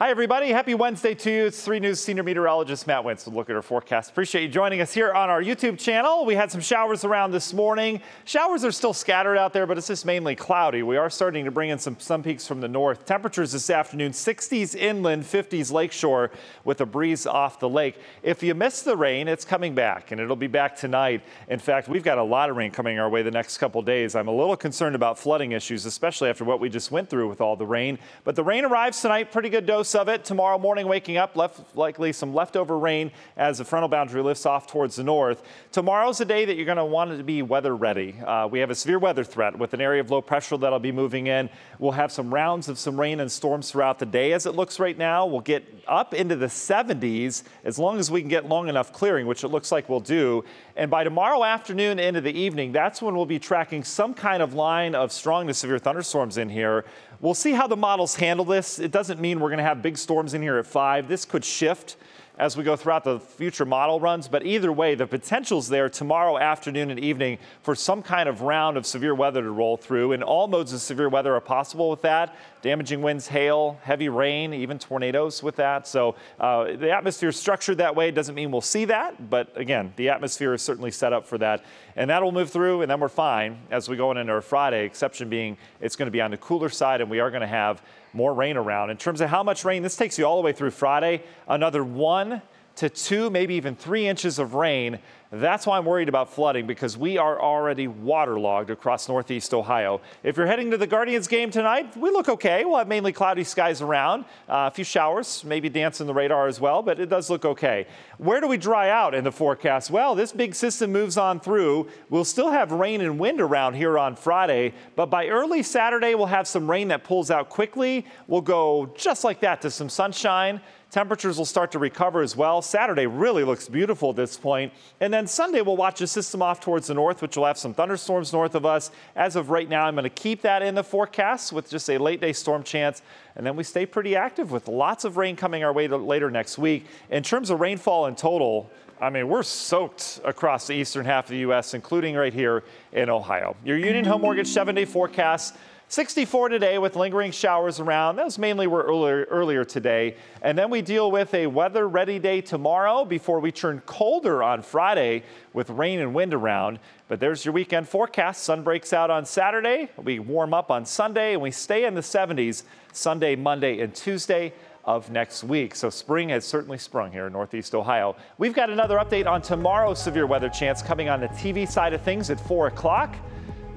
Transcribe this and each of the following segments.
Hi, everybody. Happy Wednesday to you. It's 3 News senior meteorologist Matt Wentz with a look at our forecast. Appreciate you joining us here on our YouTube channel. We had some showers around this morning. Showers are still scattered out there, but it's just mainly cloudy. We are starting to bring in some sun peaks from the north. Temperatures this afternoon, 60s inland, 50s lakeshore with a breeze off the lake. If you miss the rain, it's coming back, and it'll be back tonight. In fact, we've got a lot of rain coming our way the next couple days. I'm a little concerned about flooding issues, especially after what we just went through with all the rain. But the rain arrives tonight, pretty good dose of it. Tomorrow morning, waking up, likely some leftover rain as the frontal boundary lifts off towards the north. Tomorrow's a day that you're going to want to be weather ready. We have a severe weather threat with an area of low pressure that'll be moving in. We'll have some rounds of some rain and storms throughout the day as it looks right now. We'll get up into the 70s as long as we can get long enough clearing, which it looks like we'll do. And by tomorrow afternoon into the evening, that's when we'll be tracking some kind of line of strong to severe thunderstorms in here. We'll see how the models handle this. It doesn't mean we're going to have big storms in here at 5. This could shift as we go throughout the future model runs, but either way, the potential's there tomorrow afternoon and evening for some kind of round of severe weather to roll through, and all modes of severe weather are possible with that. Damaging winds, hail, heavy rain, even tornadoes with that. So the atmosphere is structured that way. Doesn't mean we'll see that, but again, the atmosphere is certainly set up for that, and that'll move through, and then we're fine as we go into our Friday, exception being it's going to be on the cooler side, and we are going to have more rain around. In terms of how much rain, this takes you all the way through Friday, another 1 to 2, maybe even 3 inches of rain. That's why I'm worried about flooding, because we are already waterlogged across northeast Ohio. If you're heading to the Guardians game tonight, we look okay. We'll have mainly cloudy skies around, a few showers, maybe dancing the radar as well, but it does look okay. Where do we dry out in the forecast? Well, this big system moves on through. We'll still have rain and wind around here on Friday, but by early Saturday, we'll have some rain that pulls out quickly. We'll go just like that to some sunshine. Temperatures will start to recover as well. Saturday really looks beautiful at this point. And then Sunday, we'll watch a system off towards the north, which will have some thunderstorms north of us. As of right now, I'm going to keep that in the forecast with just a late day storm chance. And then we stay pretty active with lots of rain coming our way later next week. In terms of rainfall in total, I mean, we're soaked across the eastern half of the U.S., including right here in Ohio. Your Union Home Mortgage 7-day forecast. 64 today with lingering showers around. Those mainly were earlier today. And then we deal with a weather-ready day tomorrow before we turn colder on Friday with rain and wind around. But there's your weekend forecast. Sun breaks out on Saturday. We warm up on Sunday, and we stay in the 70s Sunday, Monday, and Tuesday of next week. So spring has certainly sprung here in northeast Ohio. We've got another update on tomorrow's severe weather chance coming on the TV side of things at 4 o'clock.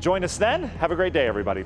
Join us then. Have a great day, everybody.